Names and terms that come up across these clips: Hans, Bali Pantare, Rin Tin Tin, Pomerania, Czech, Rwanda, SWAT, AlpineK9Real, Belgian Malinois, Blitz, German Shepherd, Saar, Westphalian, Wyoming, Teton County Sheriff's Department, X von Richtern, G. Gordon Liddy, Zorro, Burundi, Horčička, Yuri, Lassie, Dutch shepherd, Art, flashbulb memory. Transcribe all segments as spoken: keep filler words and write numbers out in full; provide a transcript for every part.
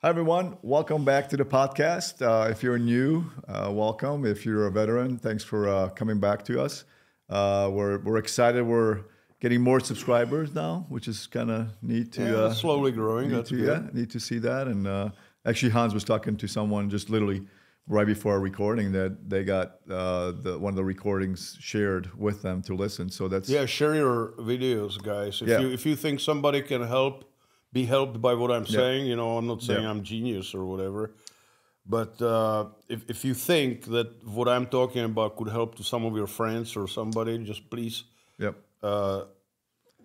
Hi, everyone. Welcome back to the podcast. Uh, if you're new, uh, welcome. If you're a veteran, thanks for uh, coming back to us. Uh, we're, we're excited. We're getting more subscribers now, which is kind of neat to... Yeah, uh, slowly growing. That's to, good. Yeah, need to see that. And uh, actually, Hans was talking to someone just literally right before our recording that they got uh, the, one of the recordings shared with them to listen. So that's... Yeah, share your videos, guys. If, yeah. you, if you think somebody can help, be helped by what I'm yeah. saying, you know, I'm not saying yeah. I'm genius or whatever, but uh, if, if you think that what I'm talking about could help to some of your friends or somebody, just please... Yep. Uh,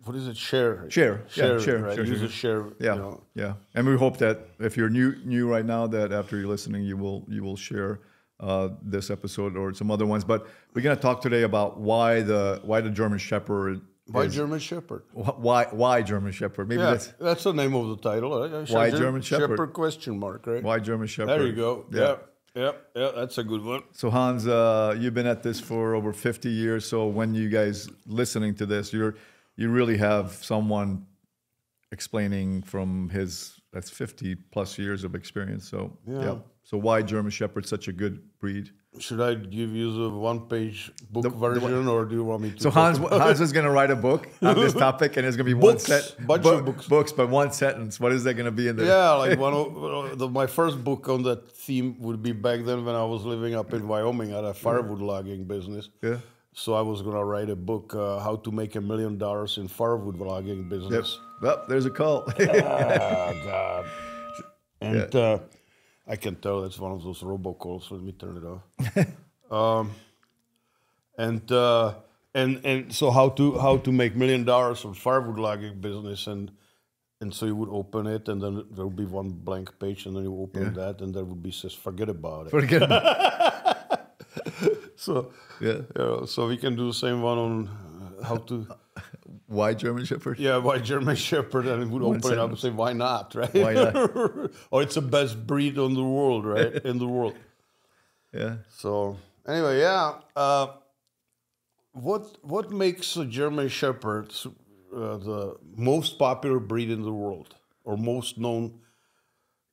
what is it? Share. Share. Share. Yeah, share. Right? Share. Use a share. Yeah. You know. Yeah. And we hope that if you're new new right now, that after you're listening, you will you will share uh, this episode or some other ones. But we're gonna talk today about why the why the German Shepherd. Why is, German Shepherd? Why why German Shepherd? Maybe yeah, that's that's the name of the title. Right? Why German, German Shepherd? Shepherd question mark, right? Why German Shepherd? There you go. Yeah. yeah. Yeah, yeah, that's a good one. So Hans, uh, you've been at this for over fifty years. So when you guys listening to this, you're you really have someone explaining from his that's fifty plus years of experience. So yeah. yeah. So why German Shepherd's such a good breed? Should I give you the one-page book the, version, the one, or do you want me to? So Hans, Hans is going to write a book on this topic, and it's going to be books, one set, bunch bo of books, books, but one sentence. What is that going to be in there? Yeah, like one of the, my first book on that theme would be back then when I was living up in Wyoming at a firewood logging business. Yeah. So I was going to write a book, uh, how to make a million dollars in firewood logging business. Yep. Well, there's a call. ah, God. And. Yeah. Uh, I can tell that's one of those robocalls. Let me turn it off. um, and uh, and and so how to how to make million dollars from firewood logging business, and and so you would open it, and then there would be one blank page, and then you open yeah. that, and there would be says forget about it. Forget about it. So yeah, you know, so we can do the same one on how to. Why German Shepherd? Yeah, why German Shepherd? And it would open it up and say, why not, right? Why not? Or it's the best breed on the world, right? In the world. Yeah. So anyway, yeah. Uh, what what makes a German Shepherd uh, the most popular breed in the world, or most known?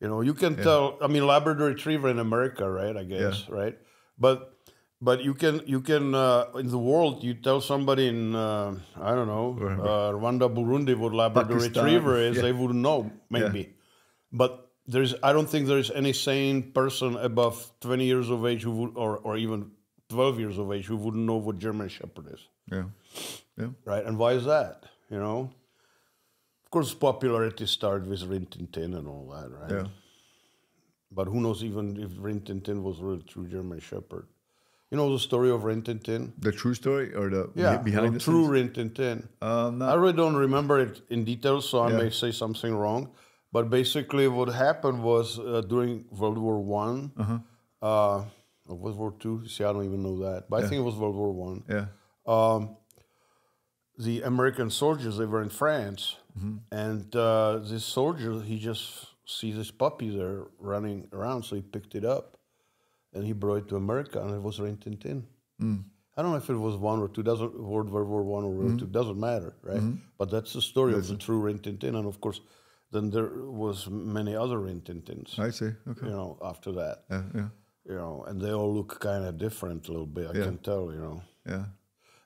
You know, you can yeah. tell. I mean, Labrador Retriever in America, right? I guess, yeah. right? But. But you can, you can uh, in the world, you tell somebody in, uh, I don't know, uh, Rwanda, Burundi, what Labrador Pakistan. Retriever is, yeah. they wouldn't know, maybe. Yeah. But there's, I don't think there's any sane person above twenty years of age who would, or, or even twelve years of age who wouldn't know what German Shepherd is. Yeah, yeah. Right, and why is that, you know? Of course, popularity started with Rin Tin Tin and all that, right? Yeah. But who knows even if Rin Tin Tin was really true German Shepherd. You know the story of Rin Tin Tin? The true story or the yeah, behind the scenes? True Rin Tin Tin. Um, no. I really don't remember it in detail, so I yeah. may say something wrong. But basically what happened was uh, during World War One, uh-huh. uh, or World War Two, see, I don't even know that. But yeah. I think it was World War One. Yeah. Um, the American soldiers, they were in France. Mm-hmm. And uh, this soldier, he just sees this puppy there running around, so he picked it up. And he brought it to America, and it was Rin Tin Tin. Mm. I don't know if it was one or two, doesn't World War One or World War Two, doesn't matter, right? Mm-hmm. But that's the story that's of the it. true Rin Tin Tin, and of course, then there was many other Rin Tin Tins. I see. Okay. You know, after that, yeah, yeah. you know, and they all look kind of different a little bit. I yeah. can tell, you know. Yeah.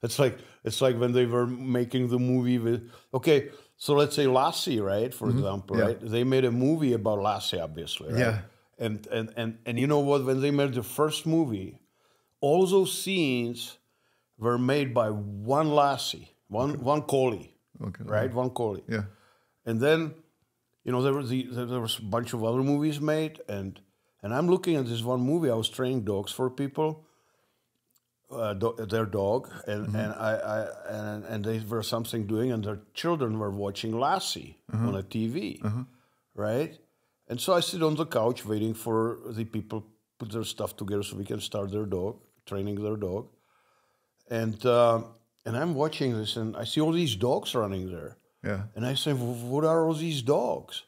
It's like it's like when they were making the movie with okay, so let's say Lassie, right? For mm-hmm. example, yeah. right? They made a movie about Lassie, obviously, right? Yeah. And, and, and, and you know what, when they made the first movie, all those scenes were made by one lassie, one okay. one collie, okay. right? One collie. Yeah. And then, you know, there was, the, there was a bunch of other movies made, and, and I'm looking at this one movie, I was training dogs for people, uh, do, their dog, and, mm-hmm. and, I, I, and, and they were something doing, and their children were watching Lassie mm-hmm. on a T V, mm-hmm. right? And so I sit on the couch waiting for the people put their stuff together so we can start their dog, training their dog. And uh, and I'm watching this, and I see all these dogs running there. Yeah. And I say, what are all these dogs?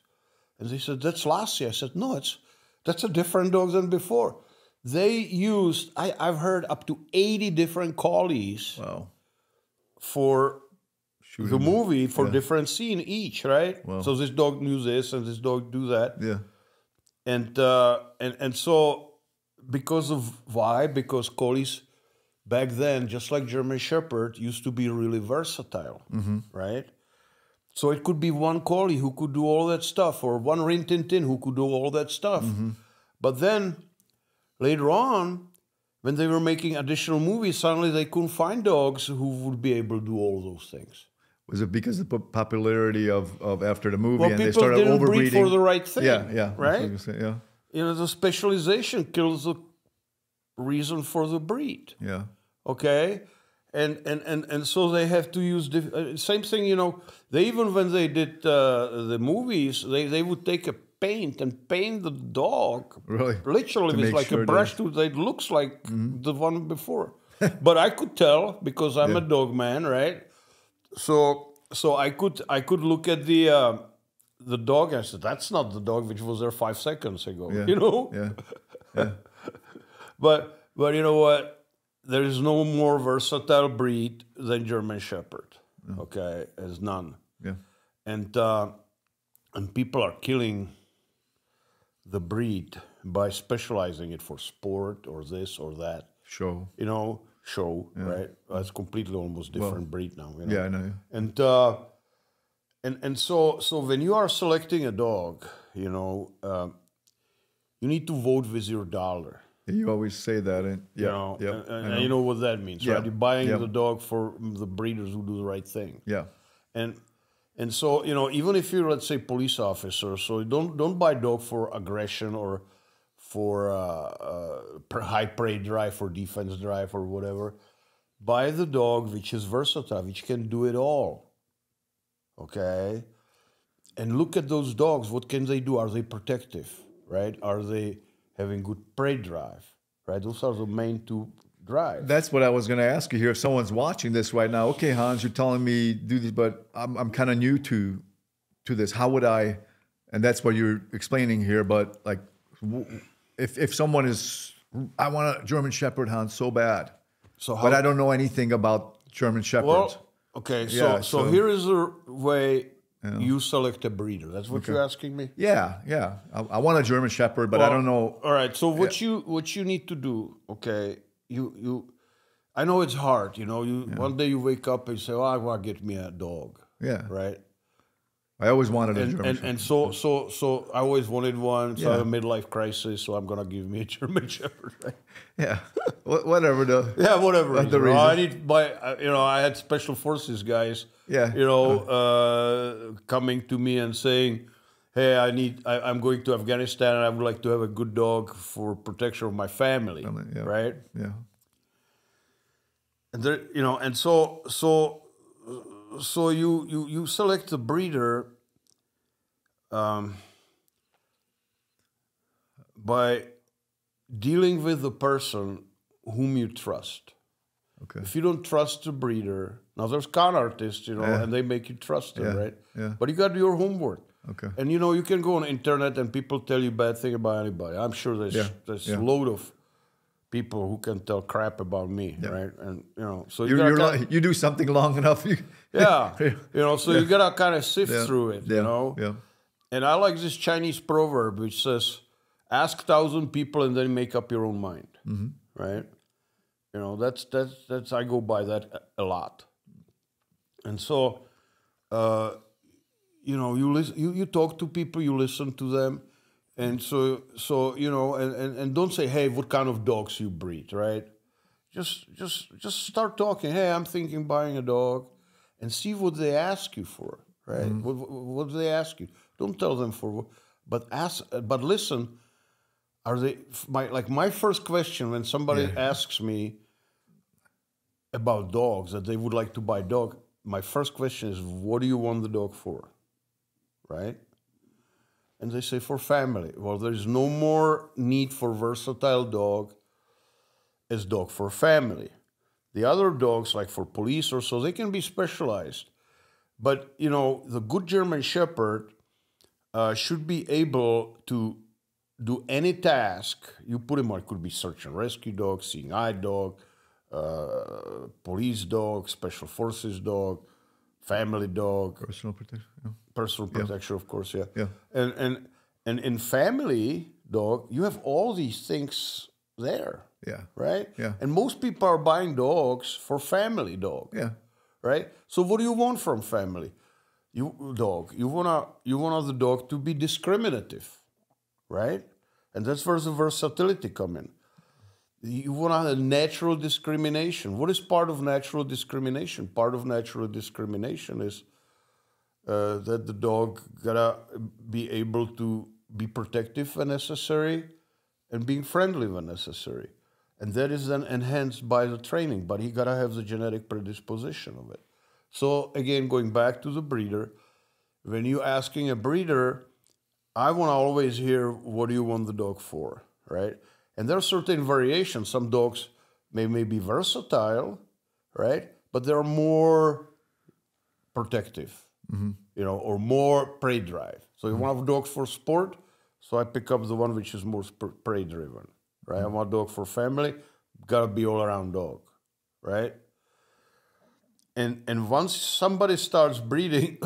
And they said, that's Lassie. I said, no, it's that's a different dog than before. They used, I, I've heard, up to eighty different collies wow. for... Shooting the movie for yeah. different scene each, right? Wow. So this dog knew this and this dog do that. Yeah. And uh, and and so because of why? Because collies back then, just like German Shepherd, used to be really versatile, mm-hmm. right? So it could be one collie who could do all that stuff, or one Rin Tin Tin who could do all that stuff. Mm-hmm. But then later on, when they were making additional movies, suddenly they couldn't find dogs who would be able to do all those things. Was it because of the popularity of, of after the movie well, and they started overbreeding? Well, people didn't breed for the right thing. Yeah, yeah. Right? You, say, yeah. you know, the specialization kills the reason for the breed. Yeah. Okay? And and, and, and so they have to use... Uh, same thing, you know, they even when they did uh, the movies, they, they would take a paint and paint the dog. Really? Literally, with like sure a brush that it looks like mm-hmm. the one before. But I could tell, because I'm yeah. a dog man, right? So, so I could I could look at the uh, the dog and I said, that's not the dog which was there five seconds ago, yeah. you know. Yeah. yeah. but but you know what? There is no more versatile breed than German Shepherd. No. Okay, there's none. Yeah. And uh, and people are killing the breed by specializing it for sport or this or that. Sure. You know. Show yeah. right, that's completely almost different well, breed now. You know? Yeah, I know. And uh, and and so so when you are selecting a dog, you know, uh, you need to vote with your dollar. You always say that, and yeah, you know, yeah, and, and know. you know what that means, yeah. right? You're buying yeah. the dog for the breeders who do the right thing. Yeah, and and so you know, even if you're let's say police officer, so don't don't buy dog for aggression or. for uh, uh, high prey drive or defense drive or whatever. Buy the dog which is versatile, which can do it all, okay? And look at those dogs, what can they do? Are they protective, right? Are they having good prey drive, right? Those are the main two drives. That's what I was gonna ask you here. If someone's watching this right now, okay, Hans, you're telling me do this, but I'm, I'm kind of new to, to this. How would I, and that's what you're explaining here, but like, If if someone is, I want a German Shepherd hound so bad, so how, but I don't know anything about German Shepherds. Well, okay, so, yeah, so so here is the way yeah. you select a breeder. That's what okay. you're asking me. Yeah, yeah. I, I want a German Shepherd, but well, I don't know. All right. So what yeah. you what you need to do? Okay, you you. I know it's hard. You know, you yeah. one day you wake up and you say, "Oh, I want to get me a dog." Yeah. Right. I always wanted a and, German and, Shepherd. And so, so, so I always wanted one. So yeah. I have a midlife crisis, so I'm going to give me a German Shepherd. Right? Yeah, whatever the yeah, whatever the reason. reason. I need my, you know, I had special forces guys. Yeah, you know, uh, coming to me and saying, "Hey, I need. I, I'm going to Afghanistan, and I would like to have a good dog for protection of my family." I mean, yeah. Right? Yeah. And there, you know, and so, so. So you, you, you select the breeder um, by dealing with the person whom you trust. Okay. If you don't trust the breeder, now there's con artists, you know, yeah. and they make you trust them, yeah. right? Yeah. But you got to do your homework. Okay. And you know, you can go on the internet and people tell you bad thing about anybody. I'm sure there's yeah. there's yeah. a load of people who can tell crap about me, yeah. right? And you know, so you you're, you're you do something long enough, you yeah, you know, so yeah. you gotta kind of sift yeah. through it, yeah. you know. Yeah. And I like this Chinese proverb which says, "Ask thousand people and then make up your own mind." Mm-hmm. Right? You know, that's that's that's I go by that a lot. And so, uh, you know, you listen, you you talk to people, you listen to them. And so, so you know, and, and, and don't say, hey, what kind of dogs you breed, right? Just, just, just start talking. Hey, I'm thinking buying a dog, and see what they ask you for, right? Mm-hmm. What, what, what do they ask you? Don't tell them for what, but ask, but listen. Are they my like my first question when somebody yeah. asks me about dogs that they would like to buy a dog? My first question is, what do you want the dog for, right? And they say, for family. Well, there's no more need for versatile dog as dog for family. The other dogs, like for police or so, they can be specialized. But, you know, the good German Shepherd uh, should be able to do any task. You put him on, it could be search and rescue dog, seeing eye dog, uh, police dog, special forces dog, family dog. Personal protection, yeah. Personal protection, yeah. of course, yeah. yeah. And, and, and in family, dog, you have all these things there. Yeah. Right? Yeah. And most people are buying dogs for family dog. Yeah. Right? So what do you want from family you dog? You wanna you want the dog to be discriminative, right? And that's where the versatility comes in. You want a natural discrimination. What is part of natural discrimination? Part of natural discrimination is uh, that the dog gotta be able to be protective when necessary and being friendly when necessary. And that is then enhanced by the training, but he gotta have the genetic predisposition of it. So again, going back to the breeder, when you're asking a breeder, I wanna always hear, what do you want the dog for, right? And there are certain variations. Some dogs may, may be versatile, right? But they're more protective, mm-hmm. you know, or more prey drive. So mm-hmm. you want a dog for sport, so I pick up the one which is more prey driven, right? Mm-hmm. I want a dog for family, gotta be all around dog, right? And, and once somebody starts breeding,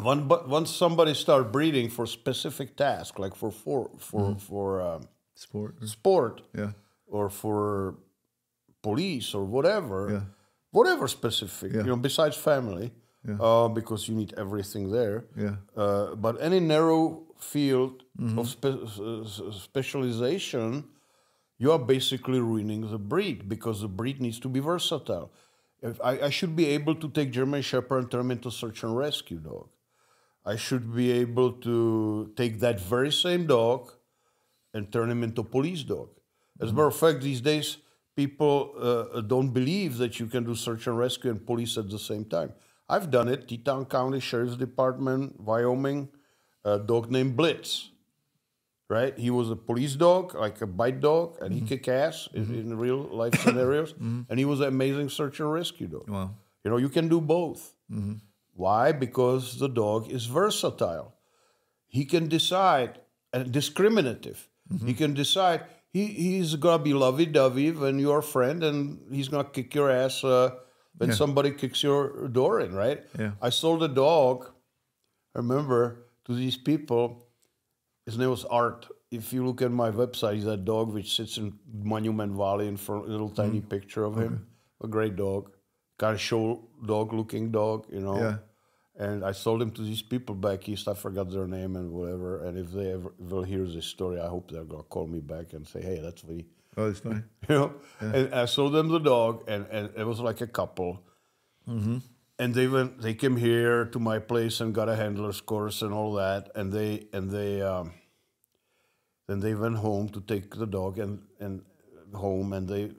One, but once somebody starts breeding for specific tasks, like for for for mm. for um, sport, or, sport, yeah, or for police or whatever, yeah. whatever specific, yeah. you know, besides family, yeah. uh, because you need everything there. Yeah. Uh, but any narrow field mm-hmm. of spe uh, specialization, you are basically ruining the breed, because the breed needs to be versatile. If I, I should be able to take German Shepherd and turn him into search and rescue dog. I should be able to take that very same dog and turn him into police dog. As a matter of fact, these days, people uh, don't believe that you can do search and rescue and police at the same time. I've done it. Teton County Sheriff's Department, Wyoming, a dog named Blitz, right? He was a police dog, like a bite dog, and mm-hmm. he kicked ass mm-hmm. in, in real life scenarios. Mm-hmm. And he was an amazing search and rescue dog. Wow. You know, you can do both. Mm-hmm. Why? Because the dog is versatile. He can decide, and uh, discriminative. Mm-hmm. He can decide, he, he's going to be lovey-dovey when you're a friend, and he's going to kick your ass uh, when yeah. somebody kicks your door in, right? Yeah. I sold a dog, I remember, to these people. His name was Art. If you look at my website, he's a dog which sits in Monument Valley in front, a little tiny mm. picture of okay. him. A great dog. Kind of show dog looking dog, you know. Yeah. And I sold him to these people back east. I forgot their name and whatever. And if they ever will hear this story, I hope they're going to call me back and say, hey, that's me. Oh, it's funny. You know, yeah. And I sold them the dog, and, and it was like a couple. Mm-hmm. And they went. They came here to my place and got a handler's course and all that. And they and they um, then they went home to take the dog and and home. And they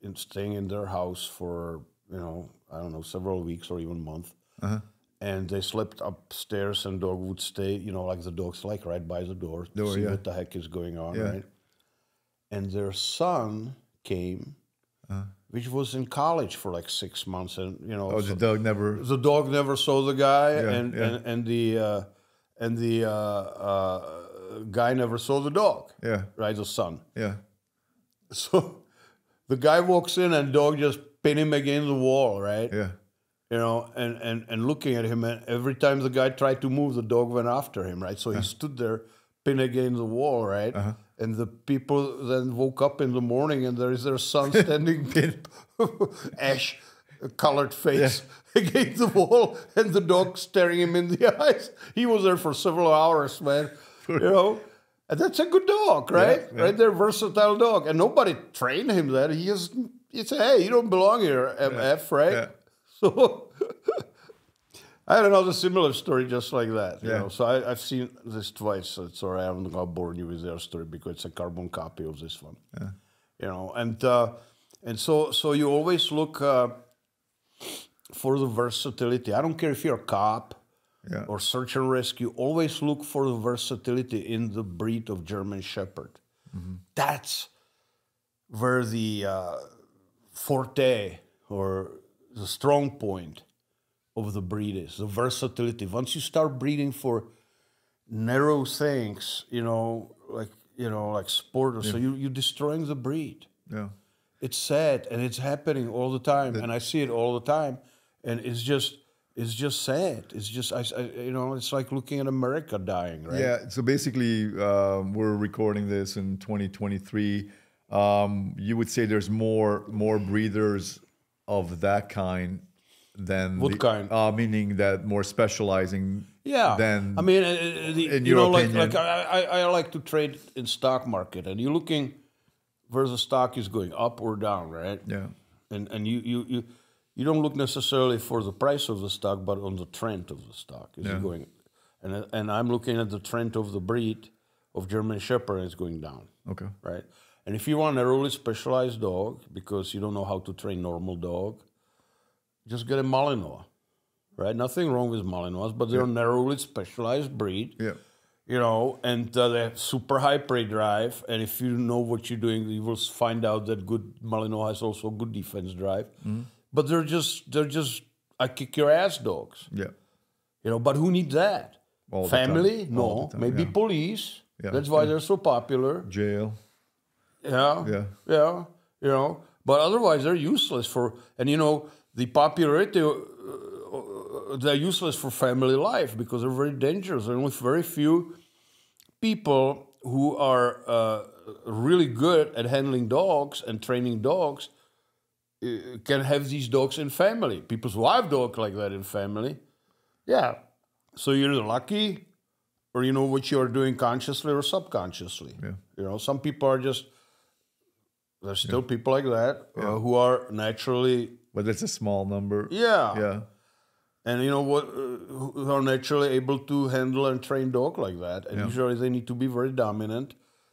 in staying in their house for you know I don't know several weeks or even a month. Uh-huh. And they slept upstairs, and dog would stay you know like the dog's like right by the door, door to see yeah. what the heck is going on. Yeah. Right? And their son came. Uh-huh. Which was in college for like six months, and you know, oh, so the dog never, the dog never saw the guy, yeah, and, yeah. and and the uh, and the uh, uh, guy never saw the dog, yeah, right, the son, yeah. So the guy walks in, and dog just pin him against the wall, right, yeah, you know, and and and looking at him, and every time the guy tried to move, the dog went after him, right. So he uh-huh. stood there, pin against the wall, right. Uh-huh. And the people then woke up in the morning, and there is their son standing with ash-colored face yeah. against the wall, and the dog staring him in the eyes. He was there for several hours, man. You know, and that's a good dog, right? Yeah, yeah. Right, they're versatile dog, and nobody trained him that. He just, he said, "Hey, you don't belong here, M F," yeah. right? Yeah. So I had another similar story just like that. You yeah. know? So I, I've seen this twice. So sorry, I haven't bored you with their story because it's a carbon copy of this one. Yeah. You know, and uh, and so so you always look uh, for the versatility. I don't care if you're a cop yeah. or search and rescue. Always look for the versatility in the breed of German Shepherd. Mm-hmm. That's where the uh, forte or the strong point of the breed is, the versatility. Once you start breeding for narrow things, you know, like, you know, like sport or yeah. so, you, you're destroying the breed. Yeah. It's sad, and it's happening all the time, but, and I see it all the time, and it's just, It's just sad. It's just, I, I, you know, it's like looking at America dying, right? Yeah, so basically um, we're recording this in twenty twenty-three. Um, you would say there's more more breeders of that kind than... What the, kind? Uh, meaning that more specializing yeah. than... I mean, uh, the, in you your know, opinion. like, like I, I like to trade in stock market, and you're looking where the stock is going, up or down, right? Yeah. And, and you... you, you You don't look necessarily for the price of the stock, but on the trend of the stock. Is yeah. it going? And and I'm looking at the trend of the breed of German Shepherd, and it's going down. Okay. Right. And if you want a really specialized dog because you don't know how to train normal dog, just get a Malinois. Right. Nothing wrong with Malinois, but they're yeah. narrowly specialized breed. Yeah. You know, and uh, they have super high prey drive. And if you know what you're doing, you will find out that good Malinois has also good defense drive. Mm-hmm. But they're just, they're just, I kick your ass dogs. Yeah. You know, but who needs that? All Family? No. Time, Maybe yeah. police. Yeah. That's why yeah. they're so popular. Jail. Yeah. Yeah. Yeah. You know, but otherwise they're useless for, and you know, the popularity, uh, they're useless for family life because they're very dangerous. And with very few people who are uh, really good at handling dogs and training dogs, can have these dogs in family. People who have dogs like that in family. Yeah. So you're lucky, or you know what you're doing consciously or subconsciously. Yeah. You know, some people are just, there's still yeah. people like that yeah. uh, who are naturally... But it's a small number. Yeah. Yeah. And you know what, uh, who are naturally able to handle and train dogs like that. And yeah. usually they need to be very dominant.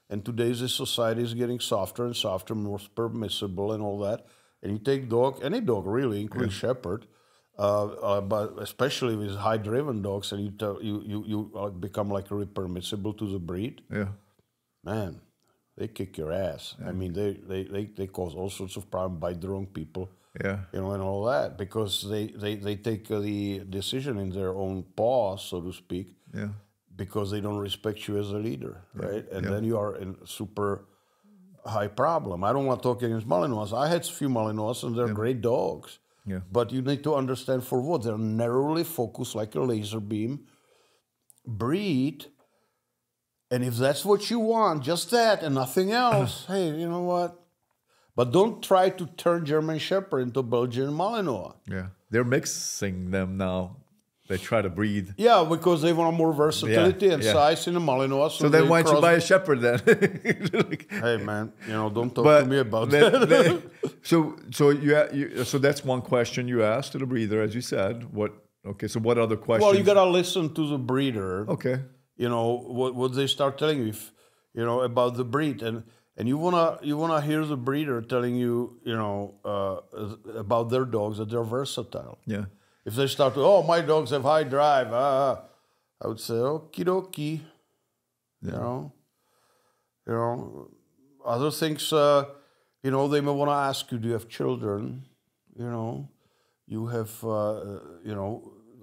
And today's society is getting softer and softer, more permissible and all that. And you take dog, any dog really, including yeah. shepherd, uh, uh, but especially with high-driven dogs, and you tell, you you you become like really permissible to the breed. Yeah, man, they kick your ass. Yeah. I mean, they, they they they cause all sorts of problems, bite the wrong people. Yeah, you know, and all that because they they they take the decision in their own paws, so to speak. Yeah, because they don't respect you as a leader, yeah. right? And yeah. then you are in super. High problem. I don't want to talk against Malinois. I had a few Malinois, and they're yeah. great dogs. Yeah. But you need to understand for what they're narrowly focused, like a laser beam breed. And if that's what you want, just that and nothing else, hey, you know what? But don't try to turn German Shepherd into Belgian Malinois. Yeah, they're mixing them now. They try to breed. Yeah, because they want more versatility yeah, and yeah. size in the Malinois. So, so then why don't you buy a shepherd then? Like, hey man, you know, don't talk to me about that. that. that so, so you, you, so that's one question you asked to the breeder, as you said. What? Okay, so what other questions? Well, you gotta listen to the breeder. Okay. You know what? What they start telling you, if, you know, about the breed, and and you wanna you wanna hear the breeder telling you, you know, uh, about their dogs that they're versatile. Yeah. If they start to, oh, my dogs have high drive, ah, I would say, okie dokie, yeah. you know, you know, other things, uh, you know, they may want to ask you, do you have children, you know, you have, uh, you know,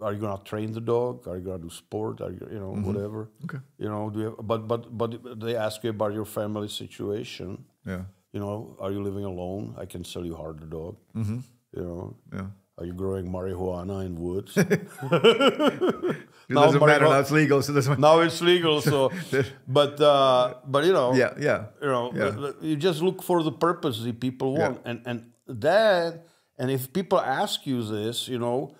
are you gonna train the dog? Are you gonna do sport? Are you, you know, mm-hmm. whatever, okay, you know, do you have, but but but they ask you about your family situation, yeah, you know, are you living alone? I can sell you harder dog, mm-hmm. you know, yeah. Are you growing marijuana in woods? It doesn't matter. Now it's legal. So that's now it's legal. So, but uh, but you know, yeah, yeah, you know, yeah. you just look for the purpose the people want, yeah. and and that, and if people ask you this, you know,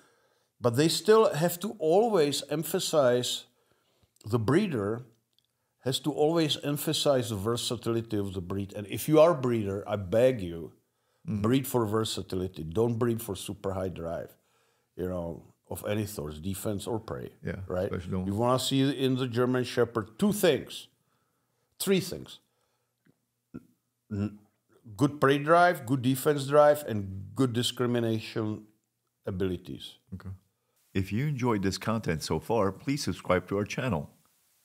but they still have to always emphasize the breeder has to always emphasize the versatility of the breed, and if you are a breeder, I beg you. Mm-hmm. Breed for versatility. Don't breed for super high drive, you know, of any sort, defense or prey. Yeah, right. You want to see in the German Shepherd two things, three things: N good prey drive, good defense drive, and good discrimination abilities. Okay. If you enjoyed this content so far, please subscribe to our channel.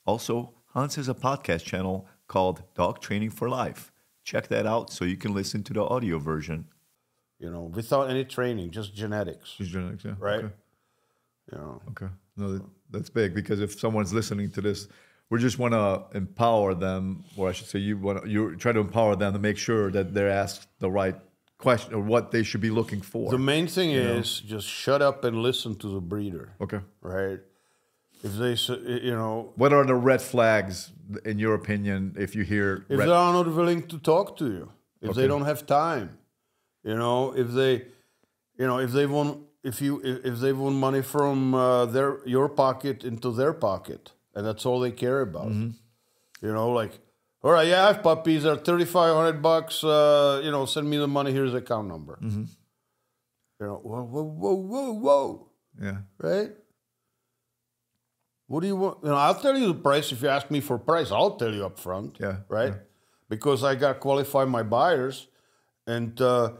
Also, Hans has a podcast channel called Dog Training for Life. Check that out so you can listen to the audio version. You know, without any training, just genetics. Just genetics, yeah. Right? Okay. You know. Okay. No, that, that's big because if someone's listening to this, we just want to empower them, or I should say you want to, you try to empower them to make sure that they're asked the right question or what they should be looking for. The main thing is just shut up and listen to the breeder. Okay. Right? If they, you know... What are the red flags, in your opinion, if you hear... If they are not willing to talk to you. If okay. they don't have time. You know, if they... You know, if they want... If you if they want money from uh, their your pocket into their pocket, and that's all they care about, mm-hmm. you know, like, all right, yeah, I have puppies. They're thirty five hundred bucks. Uh, you know, send me the money. Here's the account number. Mm-hmm. You know, whoa, whoa, whoa, whoa, whoa. Yeah. Right. What do you want? You know, I'll tell you the price if you ask me for price. I'll tell you up front. Yeah. Right. Yeah. Because I got to qualify my buyers, and. Uh,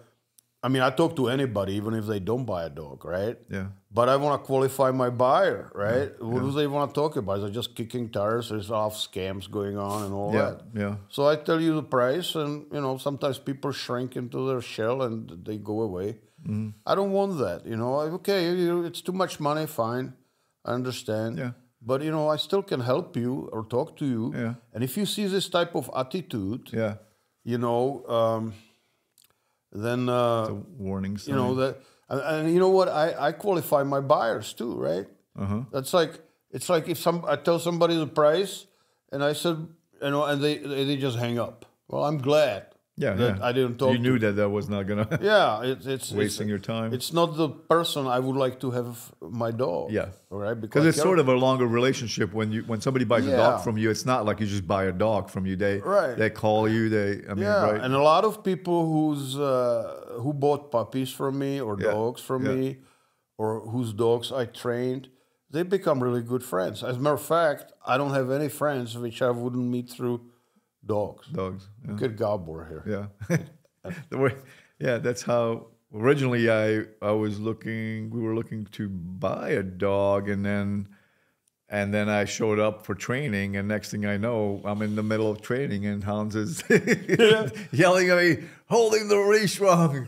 I mean, I talk to anybody, even if they don't buy a dog, right? Yeah. But I want to qualify my buyer, right? Yeah. What yeah. do they want to talk about? Is it just kicking tires? There's off scams going on and all yeah. that. Yeah. So I tell you the price, and you know, sometimes people shrink into their shell and they go away. Mm. I don't want that, you know. Okay, it's too much money. Fine, I understand. Yeah. But you know, I still can help you or talk to you. Yeah. And if you see this type of attitude, yeah, you know. Um, Then uh, it's a warning sign. You know that, and, and you know what? I, I qualify my buyers too, right? Uh-huh. That's like it's like if some I tell somebody the price, and I said, you know, and they they just hang up. Well, I'm glad. Yeah, that yeah. I didn't talk. You knew to, that that was not gonna. Yeah, it, it's wasting it's, your time. It's not the person I would like to have my dog. Yeah, right. Because it's sort of a longer relationship when you when somebody buys yeah. a dog from you. It's not like you just buy a dog from you. They right. They call you. They I mean yeah. right. And a lot of people who's uh, who bought puppies from me or yeah. dogs from yeah. me, or whose dogs I trained, they become really good friends. As a matter of fact, I don't have any friends which I wouldn't meet through. Dogs. Dogs. Yeah. Good God, we're here. Yeah. the way, yeah, that's how originally I I was looking we were looking to buy a dog and then and then I showed up for training and next thing I know I'm in the middle of training and Hans is yeah. yelling at me, holding the leash wrong.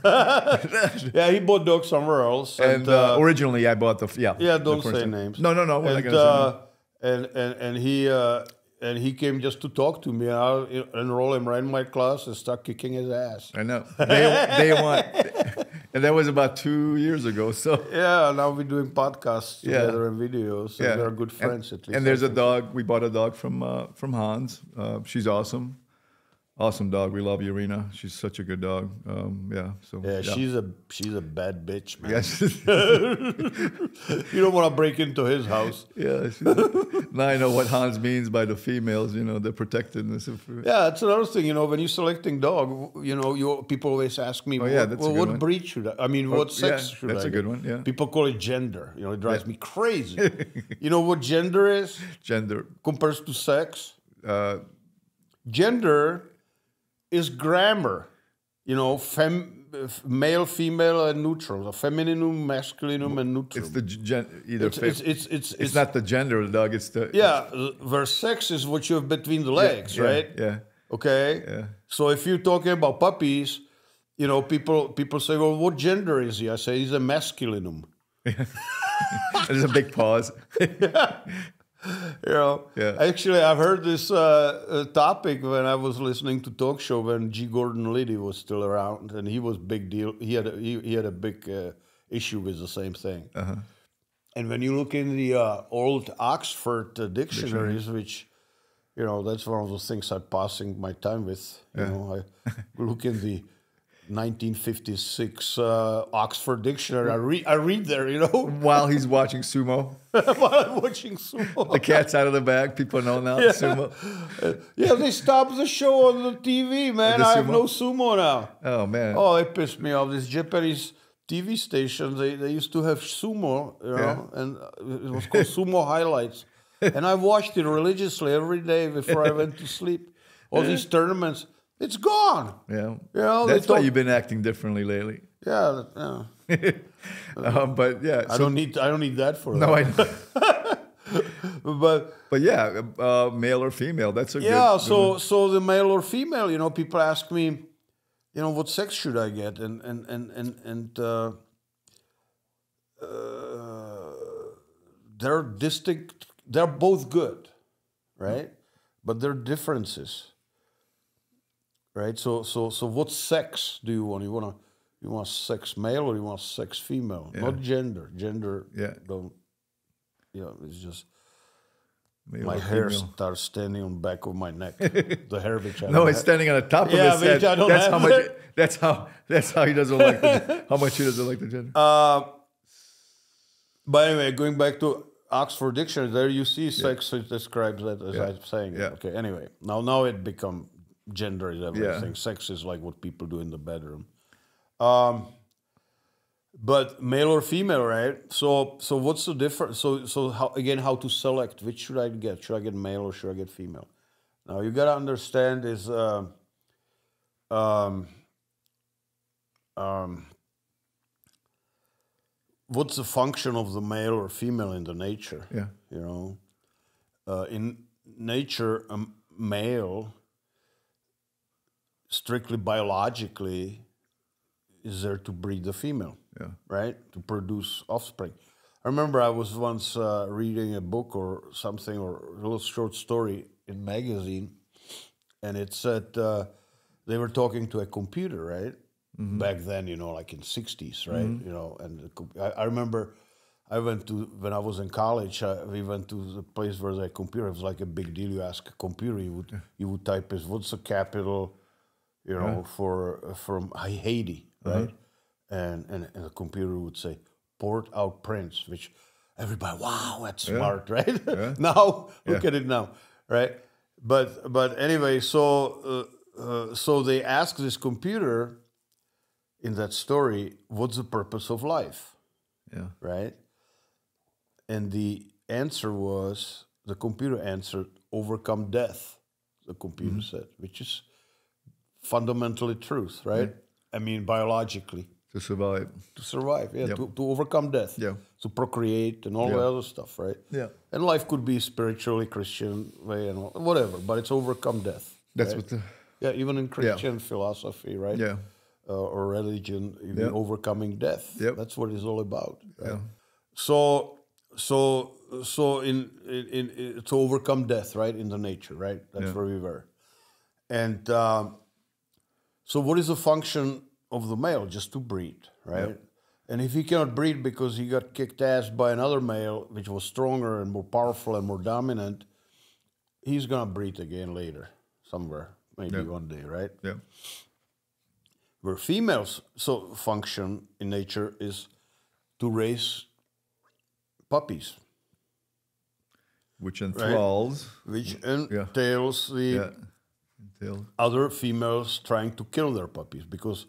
yeah, he bought dogs somewhere else. And, and uh, originally I bought the yeah. Yeah, don't say names. No, no, no. And, uh, and and and he uh And he came just to talk to me, and I'll enroll him right in my class and start kicking his ass. I know. They, they want. And that was about two years ago. So yeah, now we're doing podcasts yeah. together and videos. So yeah. They're good friends, and, at least. And there's a dog. We bought a dog from uh, from Hans. Uh, she's awesome. Awesome dog. We love Irina. She's such a good dog. Um, yeah. So yeah, yeah, she's a she's a bad bitch, man. Yes. You don't want to break into his house. Yeah. She's a, now I know what Hans means by the females. You know, the protectiveness of. Yeah, that's another thing. You know, when you're selecting dog, you know, you people always ask me, oh, yeah, that's well, a good what one. breed should I? I mean, or, what sex yeah, should that's I? That's a good one. Yeah. People call it gender. You know, it drives yeah. me crazy. You know what gender is? Gender compares to sex. Uh, gender. Is grammar, you know, fem, male, female, and neutral, the femininum, masculinum, and neutral. It's the gen either. It's it's, it's, it's, it's it's not the gender of the dog. It's the yeah. It's, where sex is what you have between the legs, yeah, yeah, right? Yeah. Okay. Yeah. So if you're talking about puppies, you know, people people say, well, what gender is he? I say he's a masculinum. There's a big pause. yeah. You know, yeah. actually, I've heard this uh, topic when I was listening to talk show when G. Gordon Liddy was still around, and he was big deal. He had a, he, he had a big uh, issue with the same thing. Uh-huh. And when you look in the uh, old Oxford uh, dictionaries, Dictionary. which you know, that's one of those things I'm passing my time with. You yeah. know, I look in the nineteen fifty-six uh, Oxford Dictionary. I read, I read there, you know. While he's watching sumo. While I'm watching sumo. The cat's out of the bag. People know now yeah. sumo. Yeah, they stopped the show on the T V, man. The I have no sumo now. Oh, man. Oh, it pissed me off. This Japanese T V station, they, they used to have sumo, you know, yeah. and it was called Sumo Highlights. And I watched it religiously every day before I went to sleep. All these tournaments. It's gone. Yeah, you know, that's why you've been acting differently lately. Yeah, yeah. um, but yeah, so I don't need I don't need that for no, that. I. but but yeah, uh, male or female. That's a yeah. Good, so good so the male or female. You know, people ask me, you know, what sex should I get? And and and and and uh, uh, they're distinct. They're both good, right? Mm. But there are differences. Right, so so so, what sex do you want? You want to you want sex male or you want sex female, yeah. not gender. Gender, yeah. don't, you know, it's just, male my hair female. starts standing on the back of my neck. The hair which I No, it's have. standing on the top yeah, of his head. I don't that's, have how much, it. that's how That's how he doesn't like the, how much he doesn't like the gender. Uh, but anyway, going back to Oxford Dictionary, there you see sex, which yeah. describes that as yeah. I'm saying. Yeah. Okay, anyway. Now, now it become gender is everything. Yeah. Sex is like what people do in the bedroom. Um, but male or female, right? So, so what's the difference? So, so how, again, how to select? Which should I get? Should I get male or should I get female? Now, you got to understand is... Uh, um, um, what's the function of the male or female in the nature? Yeah. You know, uh, in nature, a male, strictly biologically, is there to breed the female, yeah. right? To produce offspring. I remember I was once uh, reading a book or something, or a little short story in magazine, and it said uh, they were talking to a computer, right? Mm-hmm. Back then, you know, like in sixties, right? Mm-hmm. You know, and the, I, I remember I went to, when I was in college, I, we went to the place where the computer, it was like a big deal. You ask a computer, you would, yeah. you would type is, what's the capital, you know, right. for from Haiti, right? Mm-hmm. and, and, and the computer would say, port out Prince, which everybody, wow, that's yeah. smart, right? Yeah. Now, look yeah. at it now, right? But, but anyway, so, uh, uh, so they asked this computer, in that story, what's the purpose of life? Yeah. Right? And the answer was, the computer answered, overcome death, the computer mm-hmm. said, which is fundamentally truth, right? Yeah. I mean, biologically. To survive. To survive, yeah, yep. to, to overcome death. Yeah. To procreate and all yeah. the other stuff, right? Yeah. And life could be spiritually Christian way and all, whatever, but it's overcome death. That's right? what the... Yeah, even in Christian yeah. philosophy, right? Yeah. Uh, or religion, even yep. overcoming death. Yep. That's what it's all about. Right? Yeah. So, so, so in, in, in to overcome death, right? In the nature, right? That's yeah. where we were. And um, so, what is the function of the male? Just to breed, right? Yep. And if he cannot breed because he got kicked ass by another male, which was stronger and more powerful and more dominant, he's gonna breed again later, somewhere, maybe yep. one day, right? Yeah. Where females' so function in nature is to raise puppies. Which enthralls. Right? Which entails yeah. the yeah. Entail. other females trying to kill their puppies, because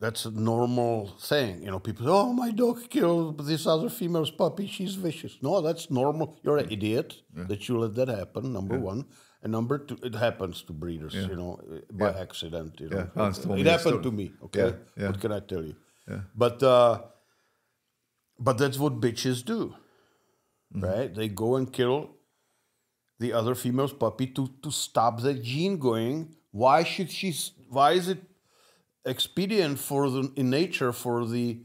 that's a normal thing. You know, people say, oh, my dog killed this other female's puppy, she's vicious. No, that's normal. You're an idiot yeah. that you let that happen, number yeah. one. And number two, it happens to breeders, yeah. you know, by yeah. accident, you know. Yeah. It, it happened to me, okay? Yeah. Yeah. What can I tell you? Yeah. But uh, but that's what bitches do, mm-hmm. right? They go and kill the other female's puppy to, to stop that gene going. Why should she, why is it expedient for the, in nature for the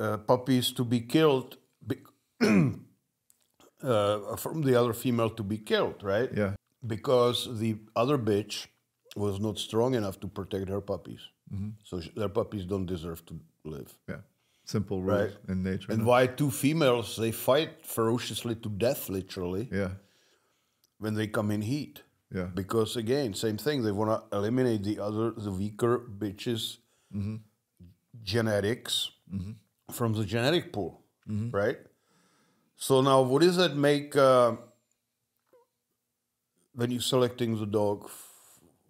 uh, puppies to be killed, be, uh, from the other female to be killed, right? Yeah. Because the other bitch was not strong enough to protect her puppies. Mm-hmm. So their puppies don't deserve to live. Yeah, simple rules right? in nature. And no? why two females, they fight ferociously to death, literally, yeah. when they come in heat. Yeah. Because again, same thing, they want to eliminate the other, the weaker bitches' mm-hmm. genetics mm-hmm. from the genetic pool, mm-hmm. right? So now what does that make... Uh, when you're selecting the dog,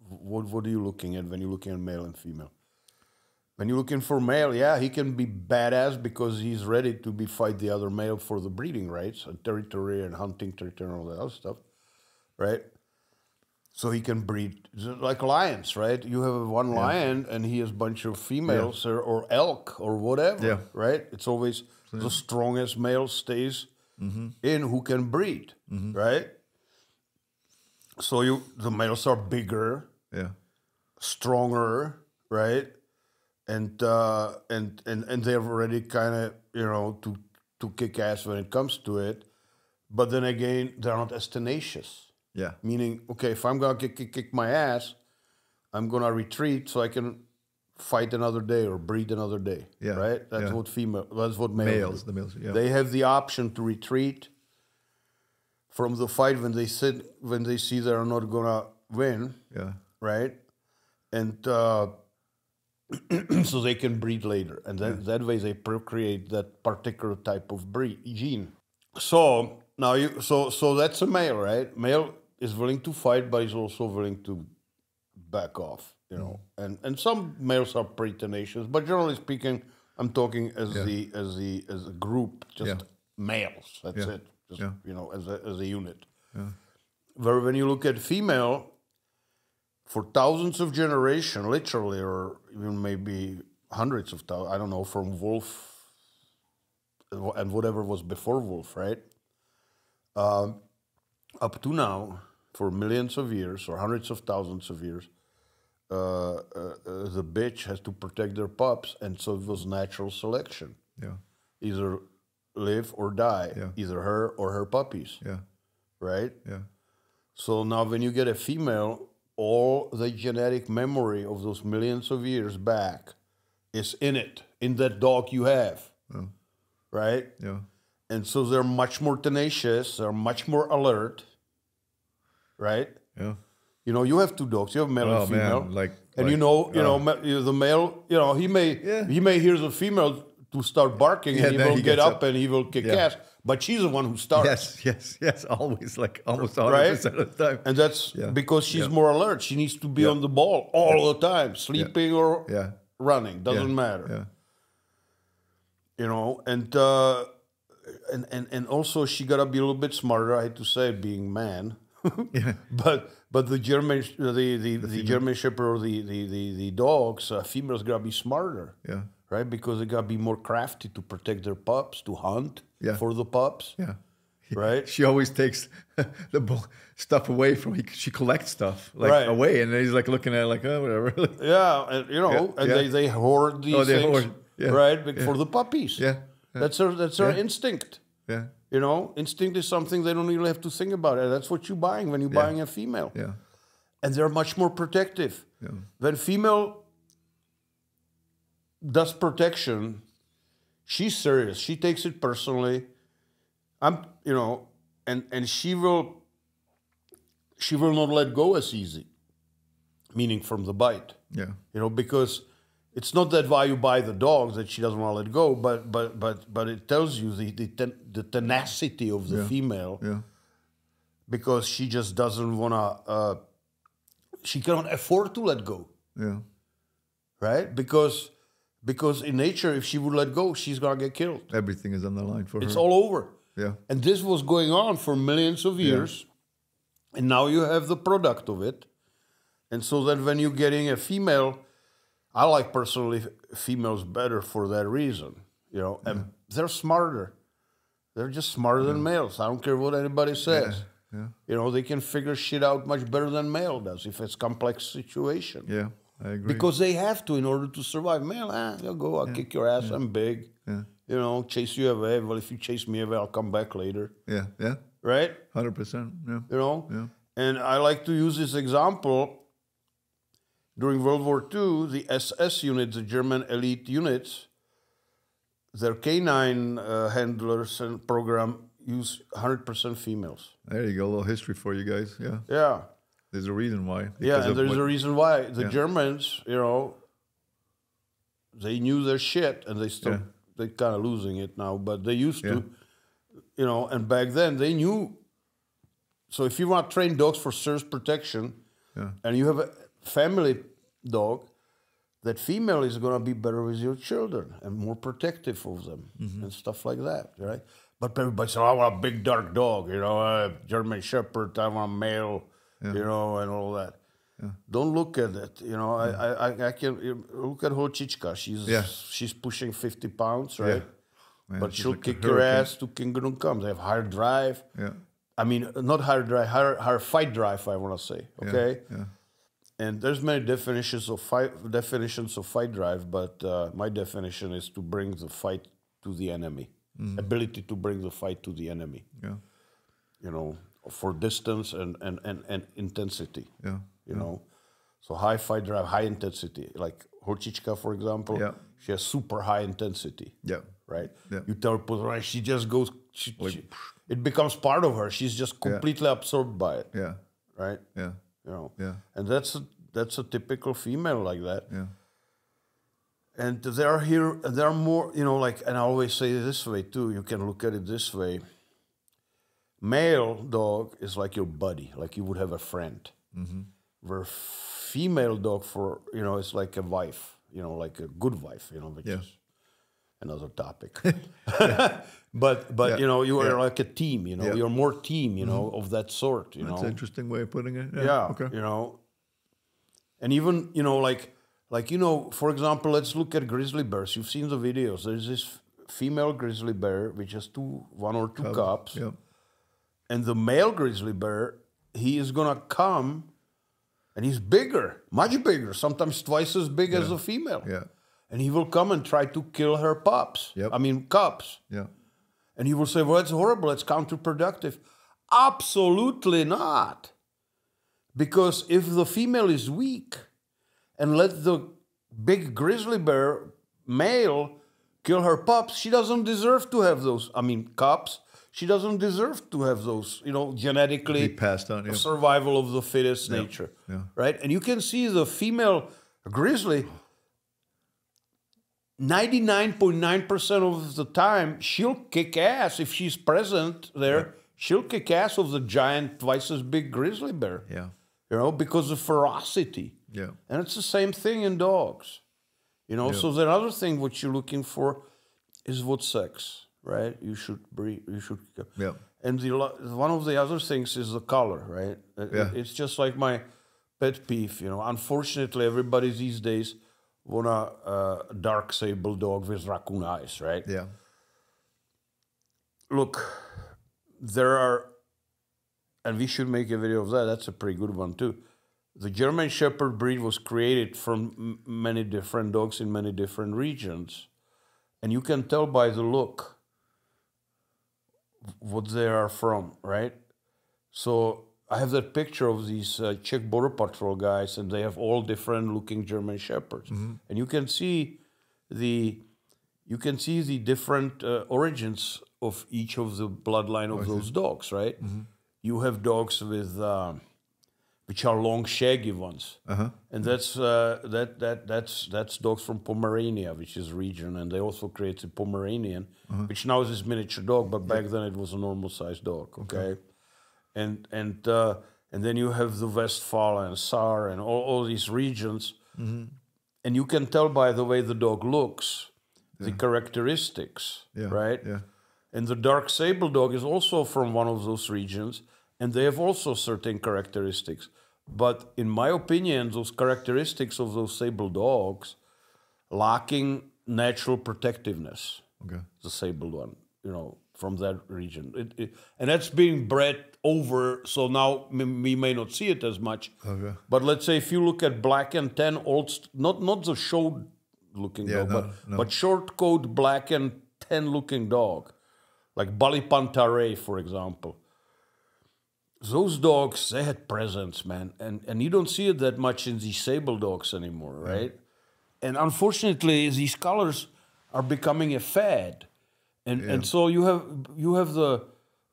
what what are you looking at when you're looking at male and female? When you're looking for male, yeah, he can be badass because he's ready to be fight the other male for the breeding rights and territory and hunting territory and all that other stuff, right? So he can breed, like lions, right? You have one yeah. lion and he has a bunch of females yeah. or, or elk or whatever, yeah. right? It's always yeah. the strongest male stays mm-hmm. in who can breed, mm-hmm. right? So you, the males are bigger, yeah, stronger, right, and uh, and and and they're already kind of you know to to kick ass when it comes to it, but then again they're not as tenacious. Yeah, meaning okay, if I'm gonna kick kick, kick my ass, I'm gonna retreat so I can fight another day or breed another day. Yeah. Right? That's yeah. what female that's what males. Males, do. the males, yeah. They have the option to retreat from the fight when they sit when they see they're not gonna win. Yeah. Right? And uh so they can breed later, and that, yeah. that way they procreate that particular type of breed gene. So now you so so that's a male, right? Male is willing to fight, but he's also willing to back off, you know. Mm. And and some males are pretty tenacious, but generally speaking, I'm talking as yeah. the as the as a group, just yeah. males. That's yeah. it. Just, yeah. you know, as a as a unit. Yeah. Where when you look at female. For thousands of generations, literally, or even maybe hundreds of thousands, I don't know, from wolf and whatever was before wolf, right? Uh, up to now, for millions of years or hundreds of thousands of years, uh, uh, uh, the bitch has to protect their pups, and so it was natural selection. Yeah. Either live or die, yeah. either her or her puppies. Yeah. Right? Yeah. So now when you get a female, all the genetic memory of those millions of years back is in it, in that dog you have, yeah. right? Yeah. And so they're much more tenacious, they're much more alert, right? Yeah. You know, you have two dogs, you have male oh, and female. Man. Like, and like, you know, you uh, know, the male, you know, he may yeah. he may hear the female to start barking, yeah, and he will he get up, up and he will kick yeah. ass. But she's the one who starts. Yes, yes, yes. Always, like almost one hundred percent right? of the time. And that's yeah. because she's yeah. more alert. She needs to be yeah. on the ball all yeah. the time, sleeping yeah. or yeah. running. Doesn't yeah. matter. Yeah. You know, and, uh, and and and also she got to be a little bit smarter. I had to say, being man. yeah. But but the German the the, the, the German Shepherd or the the the, the dogs uh, females got to be smarter. Yeah. Right, because they gotta be more crafty to protect their pups, to hunt yeah. for the pups. Yeah, right. She always takes the stuff away from. He, she collects stuff like right. away, and then he's like looking at it like oh whatever. yeah, and, you know, yeah. and yeah. they they hoard these oh, they things, hoard. Yeah. right? But yeah. for the puppies. Yeah, yeah. that's her. That's her yeah. instinct. Yeah, you know, instinct is something they don't really have to think about. And that's what you're buying when you're yeah. buying a female. Yeah, and they're much more protective yeah. than female. Does protection, she's serious. She takes it personally. I'm, you know, and and she will, she will not let go as easy, meaning from the bite. Yeah. You know, because it's not that why you buy the dogs that she doesn't want to let go, but but but but it tells you the the, ten, the tenacity of the yeah. female. Yeah. Because she just doesn't want to, uh, she cannot afford to let go. Yeah. Right? Because... Because in nature, if she would let go, she's going to get killed. Everything is on the line for her. It's all over. Yeah. And this was going on for millions of years. Yeah. And now you have the product of it. And so that when you're getting a female, I like personally females better for that reason. You know, and yeah. they're smarter. They're just smarter yeah. than males. I don't care what anybody says. Yeah. Yeah. You know, they can figure shit out much better than male does if it's a complex situation. Yeah. I agree. Because they have to in order to survive. Man, ah, I'll go, I'll yeah. kick your ass, yeah. I'm big. Yeah. You know, chase you away. Well, if you chase me away, I'll come back later. Yeah, yeah. Right? one hundred percent, yeah. You know? Yeah. And I like to use this example. During World War Two, the S S units, the German elite units, their canine uh, handlers and program use one hundred percent females. There you go, a little history for you guys, yeah. Yeah. There's a reason why. Yeah, and there's what, a reason why. The yeah. Germans, you know, they knew their shit, and they still, yeah. they're kind of losing it now, but they used yeah. to, you know, and back then they knew. So if you want to train dogs for service protection, yeah. and you have a family dog, that female is going to be better with your children and more protective of them mm-hmm. and stuff like that, right? But everybody said, I want a big, dark dog, you know, a German Shepherd, I want a male... Yeah. You know, and all that. Yeah. Don't look at it. You know, yeah. I, I, I can look at Horčička. She's yeah. she's pushing fifty pounds, right? Yeah. Man, but she'll like kick her ass to Kingdom Come. They have higher drive. Yeah. I mean, not higher drive, higher, higher fight drive. I want to say, okay. Yeah. Yeah. And there's many definitions of fight definitions of fight drive, but uh, my definition is to bring the fight to the enemy. Mm. Ability to bring the fight to the enemy. Yeah. You know. For distance and, and, and, and intensity, yeah, you yeah. know, so high fight drive, high intensity, like Horčička, for example, yeah. she has super high intensity. Yeah. Right? Yeah. You tell her, she just goes, she, like, she, it becomes part of her. She's just completely yeah. absorbed by it. Yeah. Right? Yeah. You know? Yeah. And that's a, that's a typical female like that. Yeah. And there are here, there are more, you know, like, and I always say it this way too, you can look at it this way. Male dog is like your buddy, like you would have a friend. Mm-hmm. Where female dog for, you know, it's like a wife, you know, like a good wife, you know, which yeah. is another topic. but, but yeah. you know, you are yeah. like a team, you know, yeah. you're more team, you know, mm-hmm. of that sort, you That's know. That's an interesting way of putting it. Yeah, yeah okay. you know. And even, you know, like, like, you know, for example, let's look at grizzly bears. You've seen the videos. There's this female grizzly bear, which has two, one or two cubs. Yep. And the male grizzly bear, he is going to come, and he's bigger, much bigger, sometimes twice as big yeah. as the female. Yeah. And he will come and try to kill her pups. Yep. I mean, cubs. Yeah. And he will say, well, it's horrible. It's counterproductive. Absolutely not. Because if the female is weak and let the big grizzly bear, male, kill her pups, she doesn't deserve to have those, I mean, cubs. She doesn't deserve to have those, you know, genetically passed on, yeah. survival of the fittest yeah. nature, yeah. right? And you can see the female grizzly, ninety-nine point nine percent of the time, she'll kick ass. If she's present there, yeah. she'll kick ass of the giant, twice as big grizzly bear, yeah. you know, because of ferocity. Yeah. And it's the same thing in dogs, you know? Yeah. So the other thing what you're looking for is what sex. Right, you should breed. You should. Yeah. And the one of the other things is the color, right? Yeah. It's just like my pet peeve, you know. Unfortunately, everybody these days want a uh, dark sable dog with raccoon eyes, right? Yeah. Look, there are, and we should make a video of that. That's a pretty good one too. The German Shepherd breed was created from many different dogs in many different regions, and you can tell by the look what they are from, right? So I have that picture of these uh, Czech border patrol guys, and they have all different looking German Shepherds, mm-hmm. and you can see the you can see the different uh, origins of each of the bloodline of those dogs, right? Mm-hmm. You have dogs with um, which are long, shaggy ones, uh-huh. and that's uh, that that that's that's dogs from Pomerania, which is region, and they also created Pomeranian, uh-huh. which now is this miniature dog, but back yeah. then it was a normal sized dog. Okay, okay. and and uh, and then you have the Westphalian and Saar and all, all these regions, mm-hmm. and you can tell by the way the dog looks, yeah. the characteristics, yeah. right? Yeah. And the dark sable dog is also from one of those regions, and they have also certain characteristics. But in my opinion, those characteristics of those sable dogs lacking natural protectiveness. Okay. The sable one, you know, from that region. It, it, and that's being bred over, so now we may not see it as much. Okay. But let's say if you look at black and tan, old, not, not the short-looking yeah, dog, no, but, no. but short-coat black and tan-looking dog, like Bali Pantare, for example. Those dogs, they had presence, man. And, and you don't see it that much in these sable dogs anymore, right? Yeah. And unfortunately, these colors are becoming a fad. And yeah. and so you have you have the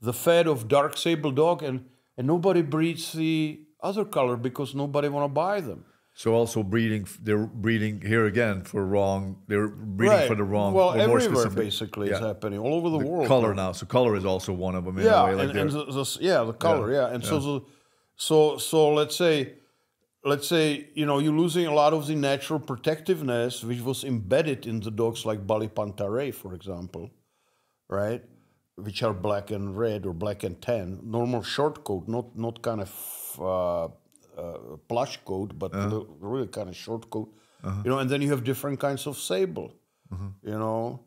the fad of dark sable dog, and, and nobody breeds the other color because nobody want to buy them. So also breeding, they're breeding here again for wrong, they're breeding right. for the wrong. Well, everywhere basically yeah. is happening, all over the, the world. Color now, so color is also one of them in yeah, a way. Like and, and the, the, yeah, the color, yeah. yeah. And yeah. so the, so so let's say, let's say, you know, you're losing a lot of the natural protectiveness which was embedded in the dogs like Bali Pantare, for example, right? Which are black and red or black and tan, normal short coat, not, not kind of... Uh, Uh, plush coat, but uh-huh. really kind of short coat, uh-huh. you know, and then you have different kinds of sable, uh-huh. you know,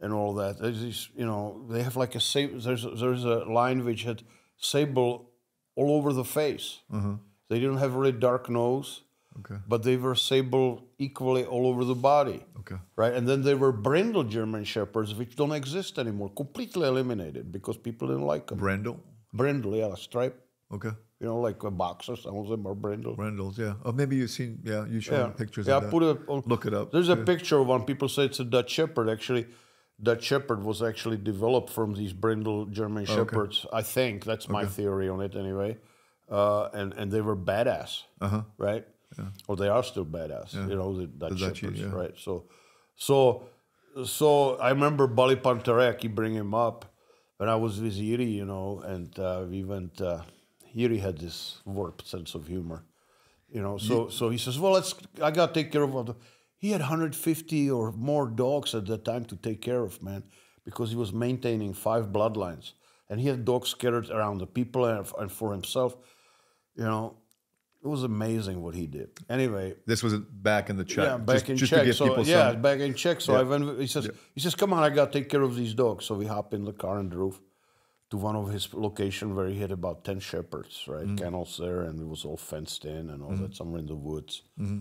and all that. There's this, you know, they have like a sable, there's, there's a line which had sable all over the face. Uh-huh. They didn't have a really dark nose, okay. but they were sable equally all over the body, okay. right? And then there were brindle German Shepherds, which don't exist anymore, completely eliminated because people didn't like them. Brindle? Brindle, yeah, stripe. Okay. you know, like a boxer, some of them are brindles. Brindles, yeah. Or maybe you've seen, yeah, you showed yeah. pictures yeah, of that. Put it on, look it up. There's yeah. a picture of one. People say it's a Dutch shepherd. Actually, Dutch shepherd was actually developed from these brindle German oh, shepherds. Okay. I think that's okay. my theory on it, anyway. Uh, and and they were badass, uh-huh. right? Yeah. Or they are still badass, yeah. you know, the Dutch, the Dutch shepherds, yeah. right? So, so, so I remember Bali Pantare. I keep bringing him up when I was with Yuri, you know, and uh, we went. Uh, Yuri had this warped sense of humor, you know. So you, so he says, well, let's. I got to take care of all the... He had one hundred fifty or more dogs at that time to take care of, man, because he was maintaining five bloodlines. And he had dogs scattered around the people and, and for himself. You know, it was amazing what he did. Anyway. This was back in the Czech. Yeah, back just, in just Czech. To give so, yeah, some... back in Czech. So yeah. I went, he says, yeah. he says, come on, I got to take care of these dogs. So we hop in the car and drove to one of his locations where he had about ten shepherds, right? Mm-hmm. Kennels there, and it was all fenced in and all mm-hmm. that, somewhere in the woods. Mm-hmm.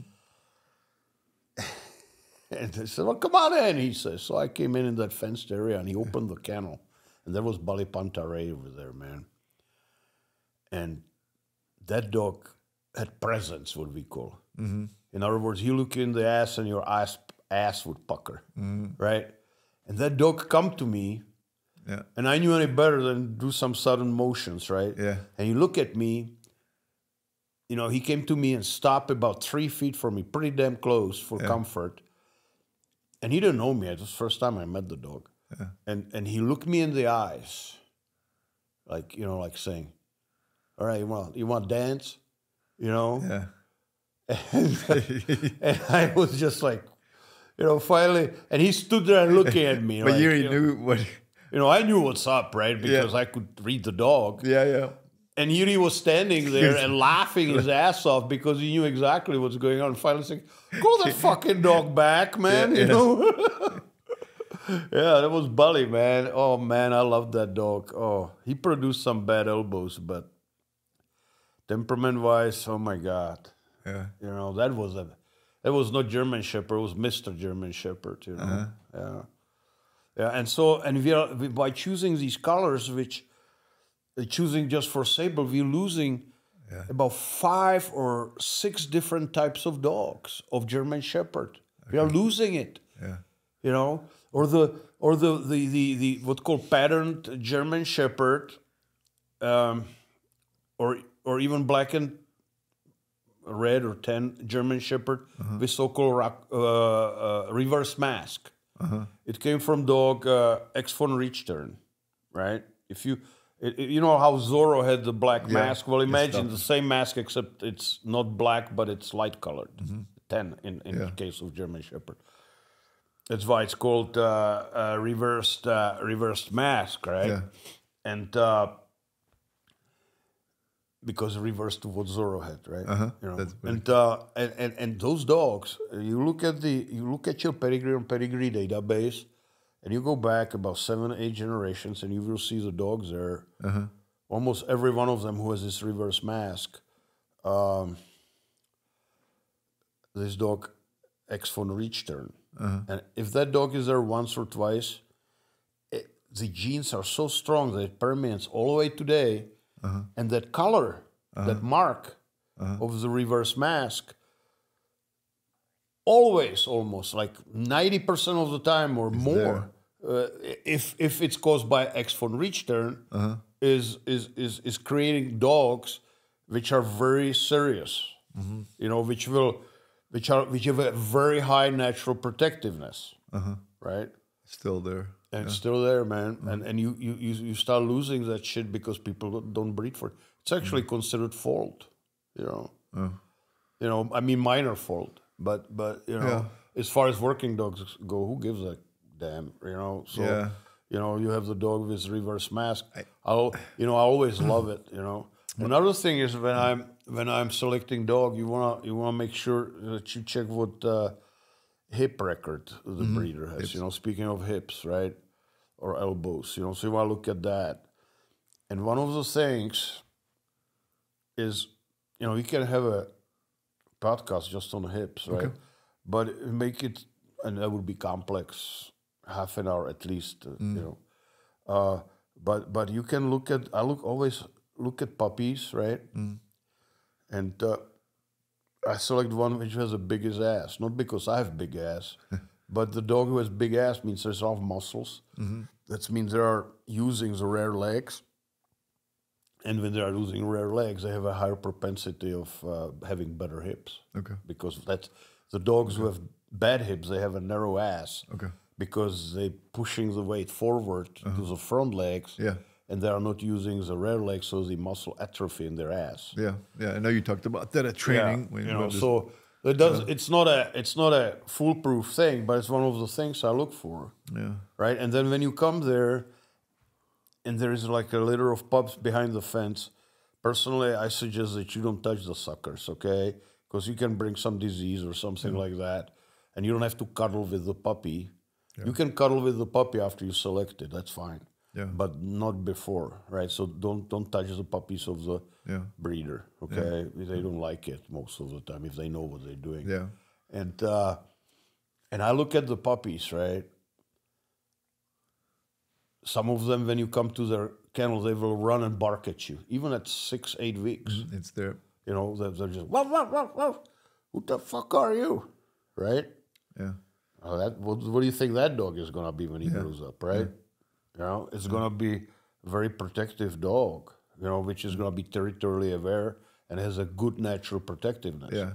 And they said, well, come on in, he says. So I came in in that fenced area, and he opened the kennel, and there was Bali Pantare over there, man. And that dog had presence, what we call. Mm-hmm. In other words, you look in the ass, and your ass, ass would pucker, mm-hmm. right? And that dog come to me, yeah. and I knew any better than do some sudden motions, right? Yeah. And you look at me, you know, he came to me and stopped about three feet from me, pretty damn close for yeah. comfort. And he didn't know me. It was the first time I met the dog. Yeah. And and he looked me in the eyes, like, you know, like saying, all right, you want, you want dance? You know? Yeah. And, and I was just like, you know, finally, and he stood there and looking at me. But like, you, you knew know, what... You know, I knew what's up, right? Because yeah. I could read the dog. Yeah, yeah. And Yuri was standing there and laughing his ass off because he knew exactly what's going on. And finally saying, call that fucking dog back, man, yeah, you yeah. know? Yeah, that was Bali, man. Oh, man, I love that dog. Oh, he produced some bad elbows, but temperament-wise, oh, my God. Yeah. You know, that was a, that was no German Shepherd. It was Mister German Shepherd, you know? Uh-huh. Yeah. Yeah, and so, and we are, we, by choosing these colors, which uh, choosing just for sable, we're losing yeah. about five or six different types of dogs of German Shepherd. Okay. We are losing it, yeah. you know, or the or the the the, the what's called patterned German Shepherd, um, or or even black and red or tan German Shepherd uh-huh. with so-called rock, uh, uh, reverse mask. Uh-huh. It came from dog uh, X von Richtern, right? If you it, you know how Zorro had the black yeah. mask, well, imagine the same mask except it's not black but it's light colored. Mm-hmm. Tan in, in yeah. the case of German Shepherd. That's why it's called uh, uh, reversed uh, reversed mask, right? Yeah. And uh, because reversed to what Zorro had, right? Uh-huh. You know? and, uh, and and and those dogs. You look at the you look at your pedigree and pedigree database, and you go back about seven, eight generations, and you will see the dogs there. Uh-huh. Almost every one of them who has this reverse mask. Um, this dog, X von Richtern, uh-huh. and if that dog is there once or twice, it, the genes are so strong that it permeates all the way today. Uh-huh. And that color, uh-huh. that mark uh-huh. of the reverse mask, always, almost, like ninety percent of the time or it's more, uh, if if it's caused by X von Richtern, uh-huh. is, is, is, is creating dogs which are very serious, mm-hmm. you know, which will, which are, which have a very high natural protectiveness, uh-huh. right? Still there. And yeah. it's still there, man. Mm-hmm. And and you, you, you start losing that shit because people don't breed for it. It's actually mm-hmm. considered fault, you know. Yeah. You know, I mean minor fault. But, but you know, yeah. as far as working dogs go, who gives a damn, you know? So, yeah. you know, you have the dog with reverse mask. I, I'll, you know, I always love it, you know. Another thing is when I'm when I'm selecting dog, you want to you wanna make sure that you check what... Uh, hip record the mm-hmm. breeder has, hips. You know, speaking of hips, right? Or elbows, you know, so you want to look at that. And one of the things is, you know, you can have a podcast just on hips, right? Okay. But make it, and that would be complex, half an hour at least, mm. you know. Uh, but but you can look at, I look always look at puppies, right? Mm. And uh, I select one which has the biggest ass. Not because I have big ass, but the dog who has big ass means there's off muscles. Mm-hmm. That means they are using the rear legs. And when they are losing rear legs, they have a higher propensity of uh, having better hips. Okay. Because that's the dogs okay. who have bad hips, they have a narrow ass. Okay. Because they're pushing the weight forward uh-huh. to the front legs. Yeah. And they are not using the rear legs, so the muscle atrophy in their ass. Yeah. Yeah. I know you talked about that at training. Yeah. You know, just, so it does. Uh, it's not a. It's not a foolproof thing, but it's one of the things I look for. Yeah. Right. And then when you come there. And there is like a litter of pups behind the fence. Personally, I suggest that you don't touch the suckers, okay? Because you can bring some disease or something mm. like that. And you don't have to cuddle with the puppy. Yeah. You can cuddle with the puppy after you select it. That's fine. Yeah. But not before, right? So don't don't touch the puppies of the yeah. breeder, okay? Yeah. They don't like it most of the time if they know what they're doing. Yeah. And uh, and I look at the puppies, right? Some of them, when you come to their kennel, they will run and bark at you, even at six, eight weeks. Mm-hmm. It's there. You know, they're, they're just, whoa, whoa, whoa, whoa. Who the fuck are you? Right? Yeah. Uh, that, what, what do you think that dog is going to be when he yeah. grows up, right? Yeah. You know, it's mm-hmm. going to be a very protective dog, you know, which is going to be territorially aware and has a good natural protectiveness. Yeah.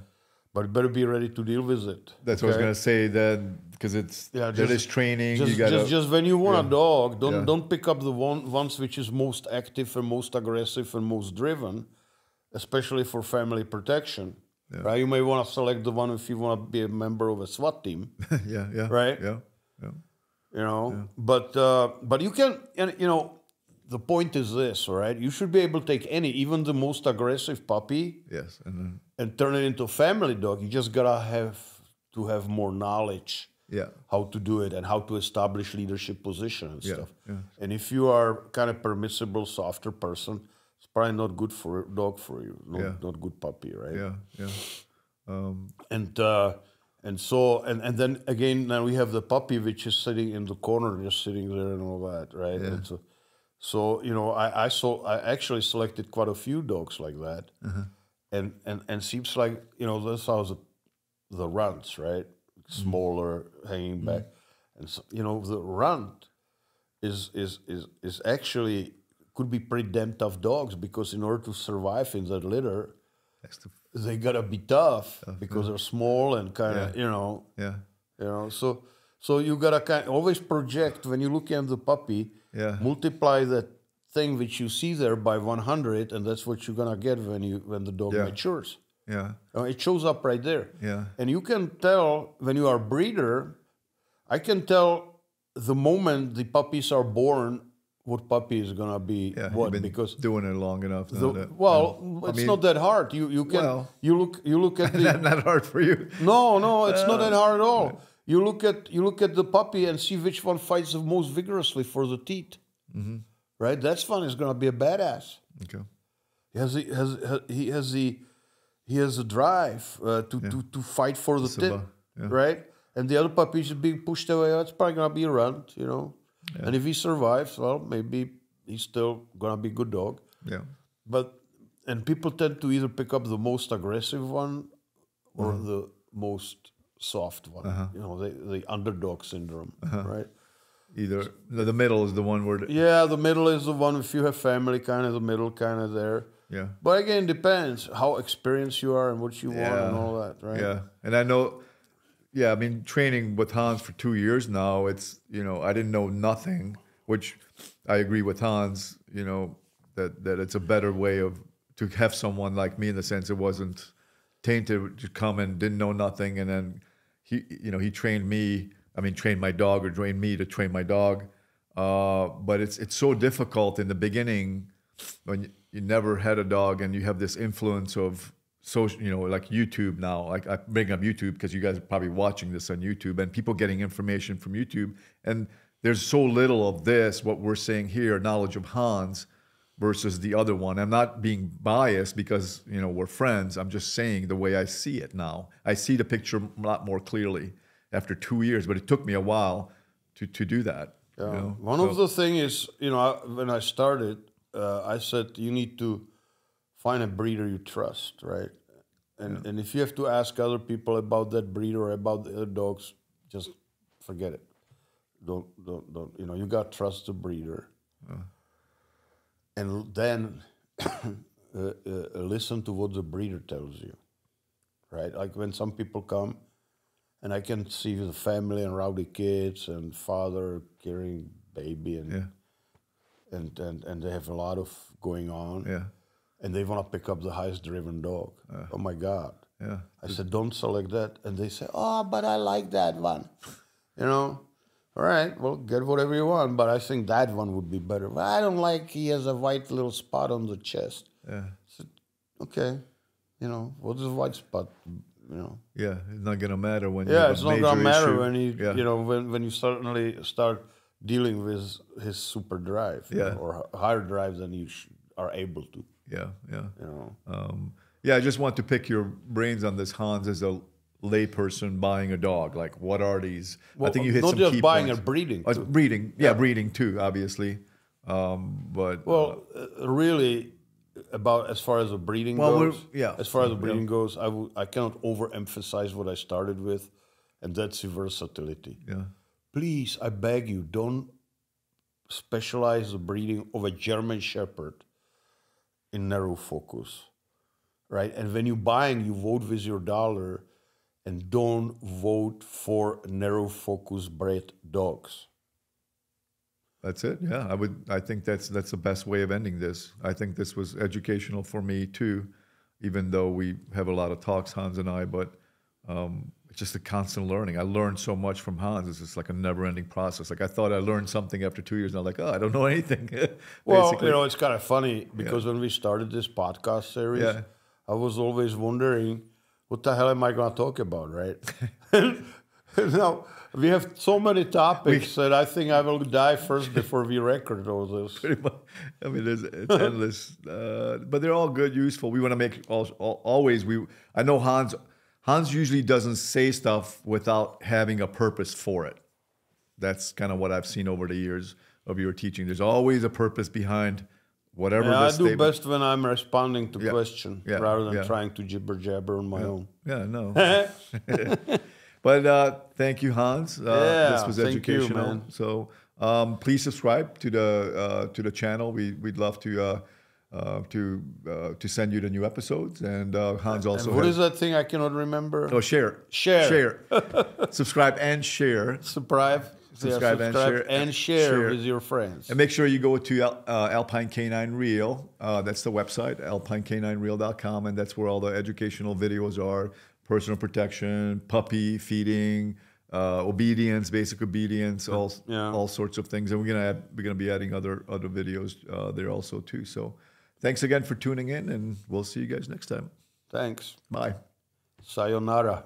But better be ready to deal with it. That's okay? What I was gonna say. That because it's yeah, just, that is training. Just, you gotta, just, just when you want yeah. a dog, don't yeah. don't pick up the one ones which is most active and most aggressive and most driven, especially for family protection. Yeah. Right? You may want to select the one if you want to be a member of a SWAT team. yeah, yeah. Right. Yeah, yeah. You know, yeah. but uh, but you can, and you know, the point is this, all right? You should be able to take any, even the most aggressive puppy. Yes, and. Then, and turn it into a family dog. You just gotta have to have more knowledge yeah. how to do it and how to establish leadership position and yeah. stuff. Yeah. And if you are kind of permissible, softer person, it's probably not good for dog for you. Not, yeah. not good puppy, right? Yeah, yeah. Um, and uh, and so and and then again, now we have the puppy which is sitting in the corner, just sitting there and all that, right? Yeah. And so, so you know, I I saw I actually selected quite a few dogs like that. Uh-huh. And, and and seems like, you know, that's how the, the runt, right? Smaller, mm. hanging back. Mm. And, so, you know, the runt is, is, is, is actually, could be pretty damn tough dogs because in order to survive in that litter, the they got to be tough, tough because yeah. they're small and kind of, yeah. you know. Yeah. You know, so so you got to kind of always project, when you look at the puppy, yeah. multiply that thing which you see there by one hundred, and that's what you're gonna get when you when the dog yeah. matures. Yeah, uh, it shows up right there. Yeah, and you can tell when you are a breeder. I can tell the moment the puppies are born what puppy is gonna be. Yeah, what, been because doing it long enough. The, that, well, no. it's I mean, not that hard. You you can well, you look you look at the not hard for you. No, no, it's uh, not that hard at all. Right. You look at you look at the puppy and see which one fights the most vigorously for the teat. Mm-hmm. Right, that's one is gonna be a badass. Okay, he has the, has, has he has the he has the drive uh, to yeah. to to fight for the tip, yeah. right? And the other puppy is being pushed away. It's probably gonna be a runt, you know. Yeah. And if he survives, well, maybe he's still gonna be a good dog. Yeah. But and people tend to either pick up the most aggressive one or mm. the most soft one. Uh-huh. You know, the the underdog syndrome, uh-huh. right? Either the middle is the one where the yeah the middle is the one if you have family kind of the middle kind of there yeah but again it depends how experienced you are and what you yeah. want and all that right yeah and I know yeah I mean training with Hans for two years now it's you know I didn't know nothing which I agree with Hans you know that that it's a better way of to have someone like me in the sense it wasn't tainted to come and didn't know nothing and then he you know he trained me. I mean, train my dog or train me to train my dog. Uh, but it's it's so difficult in the beginning when you, you never had a dog and you have this influence of social, you know, like YouTube now. Like I bring up YouTube because you guys are probably watching this on YouTube and people getting information from YouTube. And there's so little of this, what we're saying here, knowledge of Hans versus the other one. I'm not being biased because, you know, we're friends. I'm just saying the way I see it now. I see the picture a lot more clearly. After two years, but it took me a while to, to do that. Yeah. You know? One so. of the things is, you know, I, when I started, uh, I said, you need to find a breeder you trust, right? And, yeah. and if you have to ask other people about that breeder or about the other dogs, just forget it. Don't, don't, don't, you know, you got to trust the breeder. Yeah. And then uh, uh, listen to what the breeder tells you, right? Like when some people come, and I can see the family and rowdy kids and father carrying baby and, yeah. and and and they have a lot of going on. Yeah. And they want to pick up the highest driven dog. Uh, oh my God. Yeah. I said, don't select that. And they say, oh, but I like that one. You know, all right, well, get whatever you want, but I think that one would be better. Well, I don't like he has a white little spot on the chest. Yeah. I said, okay, you know, what is a white spot? You know. Yeah, it's not gonna matter when. Yeah, you have it's a not gonna matter issue. when you yeah. you know when, when you suddenly start dealing with his super drive yeah. you know, or higher drive than you sh are able to. Yeah, yeah. You know. Um, yeah, I just want to pick your brains on this, Hans, as a layperson buying a dog. Like, what are these? Well, I think you hit not some just key buying points. Or breeding. Oh, breeding, yeah, yeah, breeding too, obviously. Um, but well, uh, really. About as far as the breeding well, goes, yeah. As far as the breeding yeah. goes, I w I cannot overemphasize what I started with, and that's the versatility. Yeah. Please, I beg you, don't specialize the breeding of a German Shepherd in narrow focus, right? And when you're buying, you vote with your dollar, and don't vote for narrow focus bred dogs. That's it. Yeah, I would. I think that's that's the best way of ending this. I think this was educational for me too, even though we have a lot of talks, Hans and I. But um, it's just a constant learning. I learned so much from Hans. It's just like a never-ending process. Like I thought I learned something after two years, and I'm like, oh, I don't know anything. Well, basically. You know, it's kind of funny because yeah. when we started this podcast series, yeah. I was always wondering, what the hell am I going to talk about, right? Now, we have so many topics we, that I think I will die first before we record all this. Pretty much. I mean, it's, it's endless. Uh, but they're all good, useful. We want to make all, all, always. We I know Hans. Hans usually doesn't say stuff without having a purpose for it. That's kind of what I've seen over the years of your teaching. There's always a purpose behind whatever. Yeah, I do statement. Best when I'm responding to yeah. question yeah. rather than yeah. trying to jibber jabber on my yeah. own. Yeah, no. But uh, thank you, Hans. Uh, yeah, this was educational. You, so um, please subscribe to the uh, to the channel. We we'd love to uh, uh, to uh, to send you the new episodes. And uh, Hans also. And what has, is that thing I cannot remember? Oh, share, share, share. Subscribe and share. Subscribe. Subscribe, yeah, subscribe and share and share, share with your friends. And make sure you go to uh, Alpine K nine Real. Uh, that's the website, Alpine K nine Real dot com, and that's where all the educational videos are. Personal protection, puppy feeding, uh, obedience, basic obedience, all yeah. all sorts of things, and we're gonna add, we're gonna be adding other other videos uh, there also too. So, thanks again for tuning in, and we'll see you guys next time. Thanks. Bye. Sayonara.